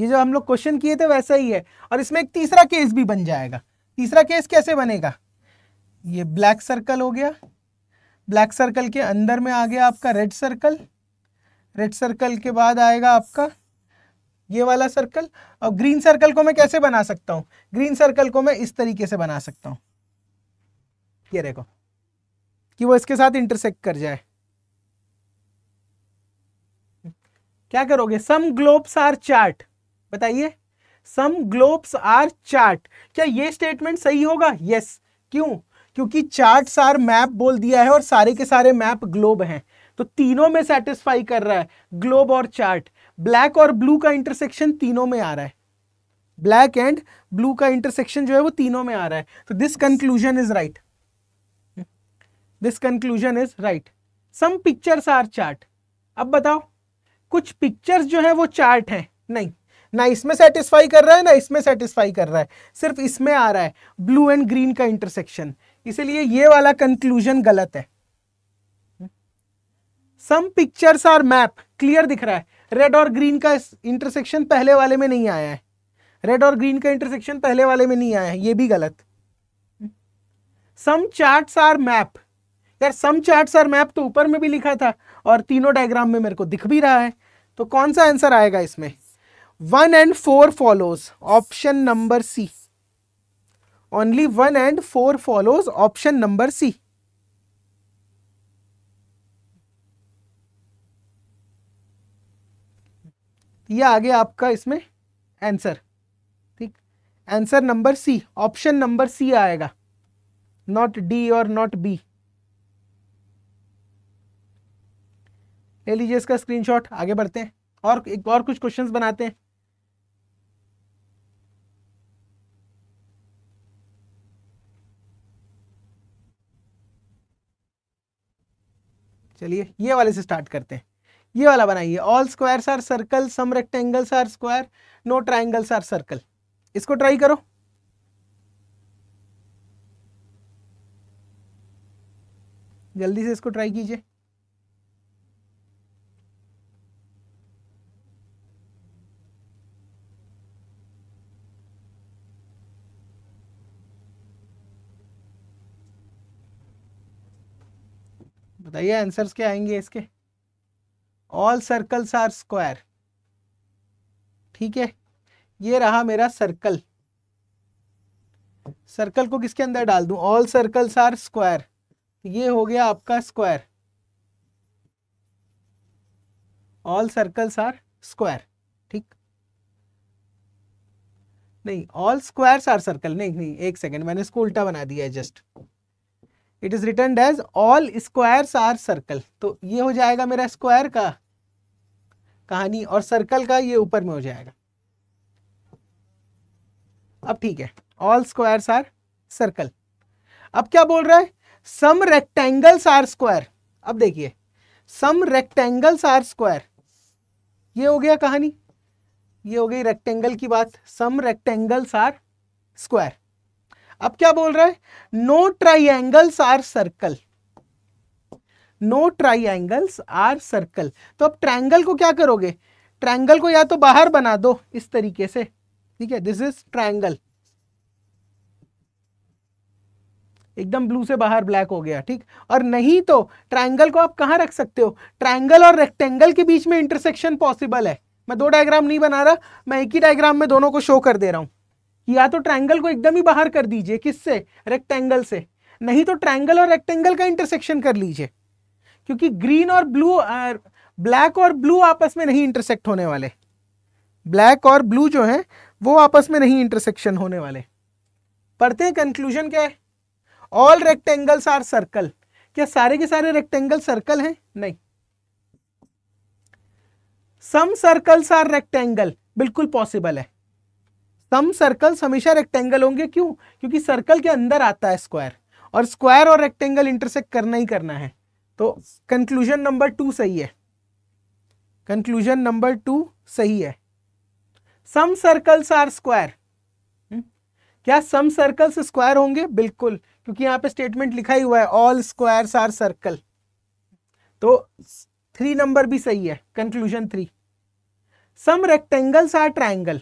ये जो हम लोग क्वेश्चन किए थे वैसा ही है, और इसमें एक तीसरा केस भी बन जाएगा। तीसरा केस कैसे बनेगा? ये ब्लैक सर्कल हो गया, ब्लैक सर्कल के अंदर में आ गया आपका रेड सर्कल, रेड सर्कल के बाद आएगा आपका ये वाला सर्कल। अब ग्रीन सर्कल को मैं कैसे बना सकता हूँ? ग्रीन सर्कल को मैं इस तरीके से बना सकता हूँ, ये देखो, कि वो इसके साथ इंटरसेक्ट कर जाए। क्या करोगे? सम ग्लोब्स आर चार्ट, बताइए, सम ग्लोब्स आर चार्ट, क्या ये स्टेटमेंट सही होगा? यस। क्यों? क्योंकि चार्ट्स आर मैप बोल दिया है और सारे के सारे मैप ग्लोब हैं, तो तीनों में सेटिस्फाई कर रहा है, ग्लोब और चार्ट। ब्लैक और ब्लू का इंटरसेक्शन तीनों में आ रहा है, ब्लैक एंड ब्लू का इंटरसेक्शन जो है वो तीनों में आ रहा है। तो this conclusion is right, this conclusion is right. Some pictures are chart, अब बताओ, कुछ पिक्चर्स जो है वो चार्ट हैं, नहीं, ना इसमें सेटिस्फाई कर रहा है ना इसमें सेटिस्फाई कर रहा है, सिर्फ इसमें आ रहा है ब्लू एंड ग्रीन का इंटरसेक्शन, इसलिए ये वाला कंक्लूजन गलत है। Some pictures are map, clear दिख रहा है, रेड और ग्रीन का इंटरसेक्शन पहले वाले में नहीं आया है, रेड और ग्रीन का इंटरसेक्शन पहले वाले में नहीं आया है, ये भी गलत। सम चार्ट्स आर मैप, यार सम चार्ट्स आर मैप तो ऊपर में भी लिखा था और तीनों डायग्राम में मेरे को दिख भी रहा है, तो कौन सा आंसर आएगा इसमें? One and four follows, option number C, only one and four follows, option number C. यह आ गया आपका इसमें आंसर, ठीक, answer number C, option number C आएगा, नॉट डी और नॉट बी। ले लीजिए इसका स्क्रीनशॉट, आगे बढ़ते हैं और एक और कुछ क्वेश्चंस बनाते हैं। चलिए ये वाले से स्टार्ट करते हैं, ये वाला बनाइए। All squares are circle, some rectangles are square, no triangles are circle, इसको ट्राई करो। जल्दी से इसको ट्राई कीजिए। बताइए आंसर्स क्या आएंगे इसके। ऑल सर्कल्स आर स्क्वायर, ठीक है, ये रहा मेरा सर्कल, सर्कल को किसके अंदर डाल दूं? ऑल सर्कल्स आर स्क्वायर, ये हो गया आपका square, all circles are square, ठीक, नहीं ऑल स्क्वायर्स आर सर्कल, नहीं नहीं एक सेकेंड, मैंने इसको उल्टा बना दिया है, just it is written as all squares are circle, तो ये हो जाएगा मेरा स्क्वायर का कहानी और सर्कल का ये ऊपर में हो जाएगा। अब ठीक है, ऑल स्क्वायर्स आर सर्कल। अब क्या बोल रहा है? सम रेक्टेंगल्स आर स्क्वायर, अब देखिए, सम रेक्टेंगल्स आर स्क्वायर, ये हो गया कहानी, ये हो गई रेक्टेंगल की बात, सम रेक्टेंगल्स आर स्क्वायर। अब क्या बोल रहा है? No triangles are circle, no triangles are circle, तो अब ट्राइंगल को क्या करोगे? ट्राइंगल को या तो बाहर बना दो इस तरीके से, ठीक है, दिस इज ट्राइंगल, एकदम ब्लू से बाहर ब्लैक हो गया, ठीक, और नहीं तो ट्राइंगल को आप कहां रख सकते हो? ट्राइंगल और रेक्टेंगल के बीच में इंटरसेक्शन पॉसिबल है। मैं दो डायग्राम नहीं बना रहा, मैं एक ही डायग्राम में दोनों को शो कर दे रहा हूं। या तो ट्रायंगल को एकदम ही बाहर कर दीजिए, किससे? रेक्टेंगल से, नहीं तो ट्रायंगल और रेक्टेंगल का इंटरसेक्शन कर लीजिए, क्योंकि ग्रीन और ब्लू, ब्लैक और ब्लू आपस में नहीं इंटरसेक्ट होने वाले, ब्लैक और ब्लू जो है वो आपस में नहीं इंटरसेक्शन होने वाले। पढ़ते हैं कंक्लूजन क्या है। ऑल रेक्टेंगल्स आर सर्कल, क्या सारे के सारे रेक्टेंगल सर्कल हैं? नहीं। सम सर्कल्स आर रेक्टेंगल, बिल्कुल पॉसिबल है, सम सर्कल्स हमेशा रेक्टेंगल होंगे, क्यों? क्योंकि सर्कल के अंदर आता है स्क्वायर और स्क्वायर और रेक्टेंगल इंटरसेक्ट करना ही करना है, तो कंक्लूजन नंबर टू सही है, कंक्लूजन नंबर टू सही है। सम सर्कल्स आर स्क्वायर, क्या सम सर्कल्स स्क्वायर होंगे? बिल्कुल, क्योंकि यहाँ पे स्टेटमेंट लिखा ही हुआ है ऑल स्क्वायर्स आर सर्कल, तो थ्री नंबर भी सही है, conclusion three. Some rectangles are triangle,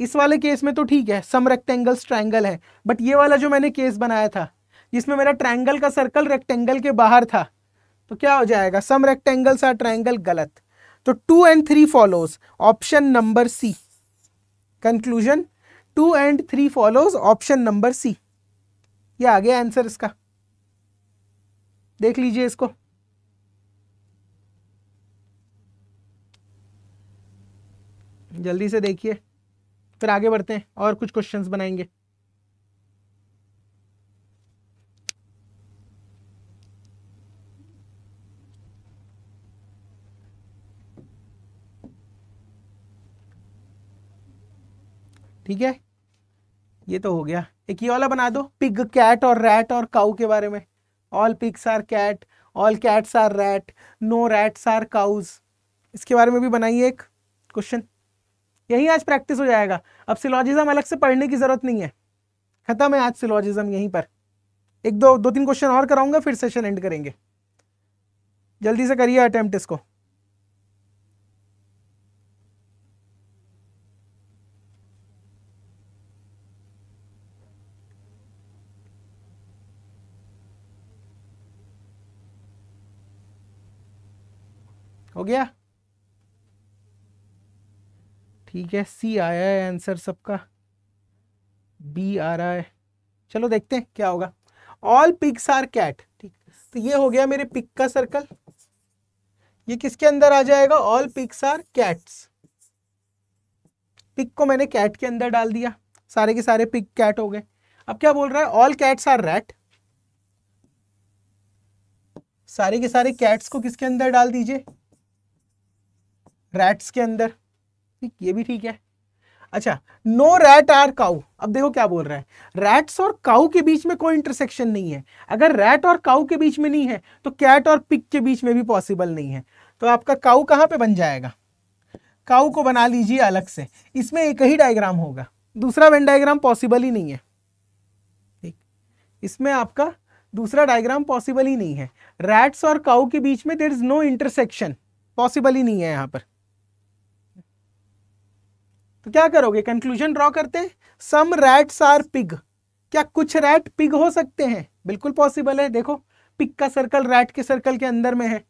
इस वाले केस में तो ठीक है, सम रेक्टेंगल्स ट्राइंगल है, बट ये वाला जो मैंने केस बनाया था जिसमें मेरा ट्राइंगल का सर्कल रेक्टेंगल के बाहर था, तो क्या हो जाएगा? सम रेक्टेंगल्स आर ट्राइंगल गलत। तो two and three follows option number C. Conclusion, two and three follows option number C. ये आ गया आंसर इसका, देख लीजिए इसको। जल्दी से देखिए फिर आगे बढ़ते हैं और कुछ क्वेश्चंस बनाएंगे। ठीक है, ये तो हो गया। एक ये वाला बना दो, पिग, कैट और रैट और काऊ के बारे में। All pigs are cat, all cats are rat, no rats are cows, इसके बारे में भी बनाइए एक क्वेश्चन। यही आज प्रैक्टिस हो जाएगा। अब सिलोजिज्म अलग से पढ़ने की जरूरत नहीं है, खत्म है आज सिलोजिज्म यहीं पर। एक दो दो तीन क्वेश्चन और कराऊंगा फिर सेशन एंड करेंगे। जल्दी से करिए अटेम्प्ट इसको। हो गया, ठीक है। सी आया है आंसर सबका, बी आ रहा है। चलो देखते हैं क्या होगा। ऑल पिग्स आर कैट, ठीक। तो ये हो गया मेरे पिग का सर्कल, ये किसके अंदर आ जाएगा? All pigs are cats. Pig को मैंने कैट के अंदर डाल दिया, सारे के सारे पिग कैट हो गए। अब क्या बोल रहा है? ऑल कैट्स आर रैट, सारे के सारे कैट्स को किसके अंदर डाल दीजिए? रैट्स के अंदर, ठीक। ये भी ठीक है। अच्छा, नो रैट आर काऊ। अब देखो क्या बोल रहा है, रैट्स और काऊ के बीच में कोई इंटरसेक्शन नहीं है। अगर रैट और काऊ के बीच में नहीं है तो कैट और पिग के बीच में भी पॉसिबल नहीं है। तो आपका काऊ कहाँ पे बन जाएगा? काऊ को बना लीजिए अलग से, इसमें एक ही डायग्राम होगा, दूसरा वेन डायग्राम पॉसिबल ही नहीं है, ठीक। इसमें आपका दूसरा डायग्राम पॉसिबल ही नहीं है। रैट्स और काऊ के बीच में there is no intersection, possible ही नहीं है यहाँ पर। तो क्या करोगे? कंक्लूजन ड्रॉ करते हैं। सम रैट्स आर पिग, क्या कुछ रैट पिग हो सकते हैं? बिल्कुल पॉसिबल है। देखो पिग का सर्कल रैट के सर्कल के अंदर में है।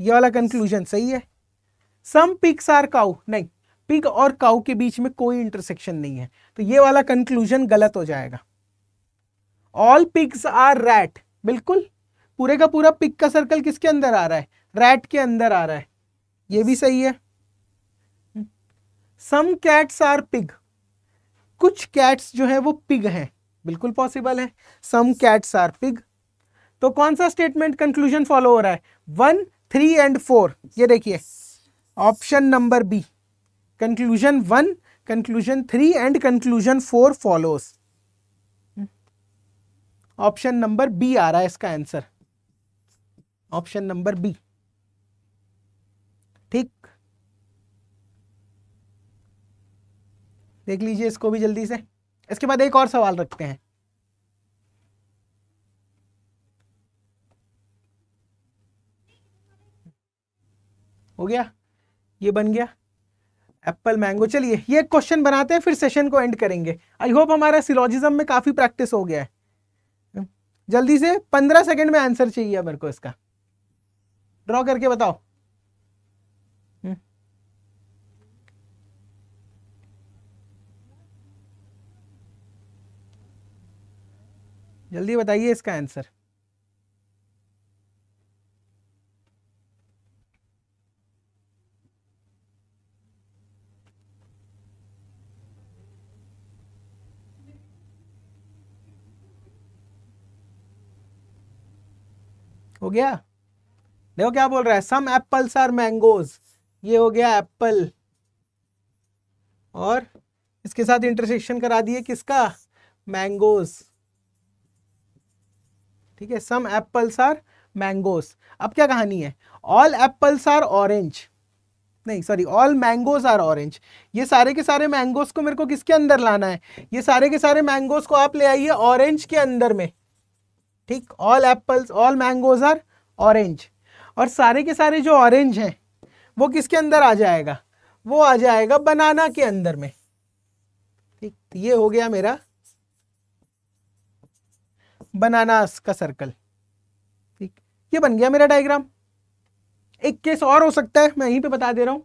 ये वाला कंक्लूजन सही है। सम पिग्स आर काऊ, नहीं, पिग और काऊ के बीच में कोई इंटरसेक्शन नहीं है, तो ये वाला कंक्लूजन गलत हो जाएगा। ऑल पिग्स आर रैट, बिल्कुल पूरे का पूरा पिग का सर्कल किसके अंदर आ रहा है? रैट के अंदर आ रहा है, ये भी सही है। सम कैट्स आर पिग, कुछ कैट्स जो है वो पिग हैं, बिल्कुल पॉसिबल है। Some cats are pig. तो कौन सा स्टेटमेंट कंक्लूजन फॉलो हो रहा है? One, three and four. ये देखिए option number B. Conclusion one, conclusion three and conclusion four follows. Option number B आ रहा है इसका आंसर, ऑप्शन नंबर बी, ठीक। देख लीजिए इसको भी जल्दी से। इसके बाद एक और सवाल रखते हैं। हो गया, ये बन गया एप्पल मैंगो। चलिए ये क्वेश्चन बनाते हैं फिर सेशन को एंड करेंगे। आई होप हमारा सिलोजिज्म में काफी प्रैक्टिस हो गया है। जल्दी से पंद्रह सेकंड में आंसर चाहिए मेरे को इसका। ड्रॉ करके बताओ। जल्दी बताइए इसका आंसर। हो गया, देखो क्या बोल रहा है। सम एप्पल्स आर मैंगोज, ये हो गया एप्पल, और इसके साथ इंटरसेक्शन करा दिए किसका? मैंगोज, ठीक है। Some apples are mangoes. अब क्या कहानी है? ऑल एप्पल्स आर ऑरेंज, नहीं sorry, all mangoes are orange. ये सारे के सारे मैंगोस को मेरे को किसके अंदर लाना है? ये सारे के सारे मैंगोस को आप ले आइए ऑरेंज के अंदर में, ठीक। All apples, all mangoes are orange, और सारे के सारे जो ऑरेंज हैं वो किसके अंदर आ जाएगा? वो आ जाएगा बनाना के अंदर में, ठीक। ये हो गया मेरा बनानास का सर्कल, ठीक। ये बन गया मेरा डायग्राम। एक केस और हो सकता है, मैं यहीं पे बता दे रहा हूँ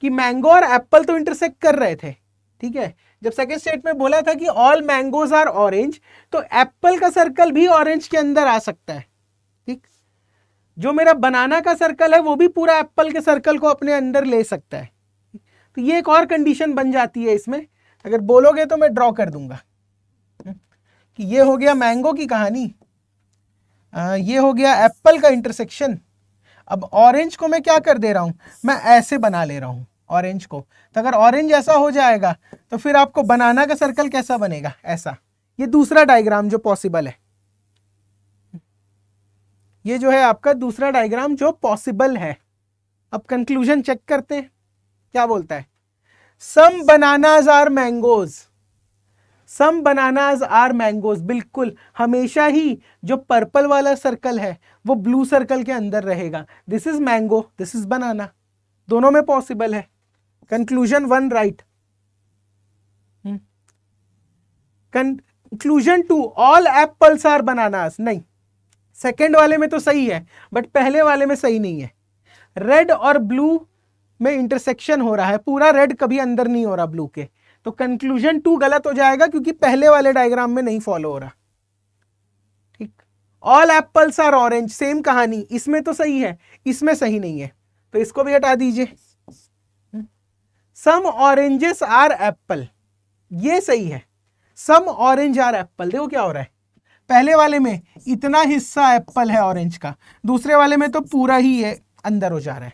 कि मैंगो और एप्पल तो इंटरसेक्ट कर रहे थे, ठीक है। जब सेकेंड स्टेट में बोला था कि ऑल मैंगोज आर ऑरेंज, तो एप्पल का सर्कल भी ऑरेंज के अंदर आ सकता है, ठीक। जो मेरा बनाना का सर्कल है वो भी पूरा एप्पल के सर्कल को अपने अंदर ले सकता है। तो ये एक और कंडीशन बन जाती है इसमें, अगर बोलोगे तो मैं ड्रॉ कर दूंगा कि ये हो गया मैंगो की कहानी, आ, ये हो गया एप्पल का इंटरसेक्शन। अब ऑरेंज को मैं क्या कर दे रहा हूँ, मैं ऐसे बना ले रहा हूँ ऑरेंज को। तो अगर ऑरेंज ऐसा हो जाएगा तो फिर आपको बनाना का सर्कल कैसा बनेगा, ऐसा। ये दूसरा डायग्राम जो पॉसिबल है, ये जो है आपका दूसरा डायग्राम जो पॉसिबल है। अब कंक्लूजन चेक करते हैं क्या बोलता है। Some bananas are mangoes, some bananas are mangoes, बिल्कुल हमेशा ही जो पर्पल वाला सर्कल है वो ब्लू सर्कल के अंदर रहेगा। This is mango, this is banana, दोनों में पॉसिबल है। Conclusion one right. Conclusion two, all apples are bananas, नहीं, सेकेंड वाले में तो सही है बट पहले वाले में सही नहीं है। रेड और ब्लू में इंटरसेक्शन हो रहा है, पूरा रेड कभी अंदर नहीं हो रहा ब्लू के, तो कंक्लूजन टू गलत हो जाएगा क्योंकि पहले वाले डायग्राम में नहीं फॉलो हो रहा, ठीक। All apples are orange, same कहानी, इसमें तो सही है इसमें सही नहीं है, तो इसको भी हटा दीजिए। सम ऑरेंजेस आर एप्पल, ये सही है, सम ऑरेंज आर एप्पल। देखो क्या हो रहा है, पहले वाले में इतना हिस्सा एप्पल है ऑरेंज का, दूसरे वाले में तो पूरा ही ये अंदर हो जा रहा है।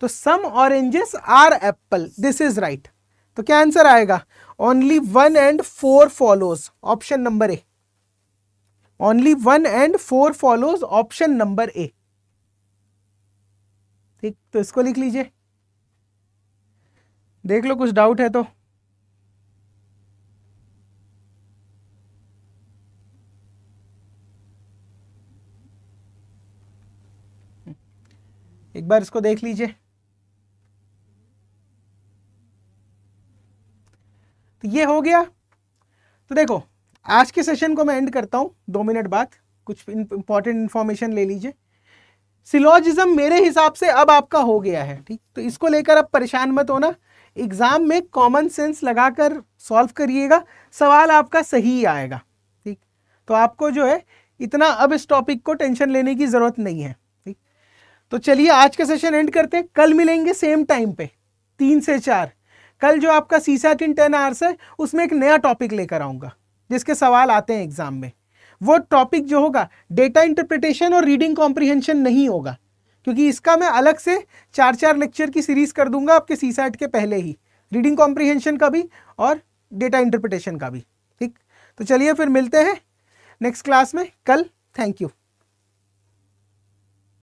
तो some oranges are apple, this is right. तो क्या आंसर आएगा, only one and four follows, option number A. Only one and four follows, option number A, ठीक। तो इसको लिख लीजिए, देख लो कुछ डाउट है तो। एक बार इसको देख लीजिए। तो ये हो गया। तो देखो आज के सेशन को मैं एंड करता हूं, दो मिनट बाद कुछ इंपॉर्टेंट इंफॉर्मेशन ले लीजिए। सिलोजिज्म मेरे हिसाब से अब आपका हो गया है, ठीक। तो इसको लेकर अब परेशान मत होना, एग्जाम में कॉमन सेंस लगाकर सॉल्व करिएगा, सवाल आपका सही आएगा, ठीक। तो आपको जो है इतना अब इस टॉपिक को टेंशन लेने की ज़रूरत नहीं है, ठीक। तो चलिए आज का सेशन एंड करते हैं, कल मिलेंगे सेम टाइम पे तीन से चार। कल जो आपका सीसैट इन टेन आवर्स है उसमें एक नया टॉपिक लेकर आऊँगा जिसके सवाल आते हैं एग्जाम में। वो टॉपिक जो होगा डेटा इंटरप्रिटेशन और रीडिंग कॉम्प्रिहेंशन नहीं होगा, क्योंकि इसका मैं अलग से चार चार लेक्चर की सीरीज कर दूंगा आपके सीसैट के पहले ही, रीडिंग कॉम्प्रिहेंशन का भी और डेटा इंटरप्रिटेशन का भी, ठीक। तो चलिए फिर मिलते हैं नेक्स्ट क्लास में कल, थैंक यू।